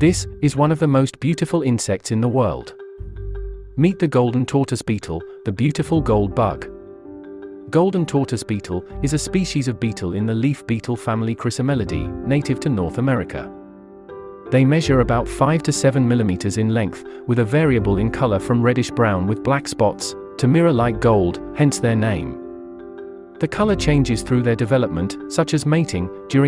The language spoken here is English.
This is one of the most beautiful insects in the world. Meet the golden tortoise beetle, the beautiful gold bug. Golden tortoise beetle is a species of beetle in the leaf beetle family Chrysomelidae, native to North America. They measure about 5 to 7 millimeters in length, with a variable in color from reddish-brown with black spots, to mirror-like gold, hence their name. The color changes through their development, such as mating, during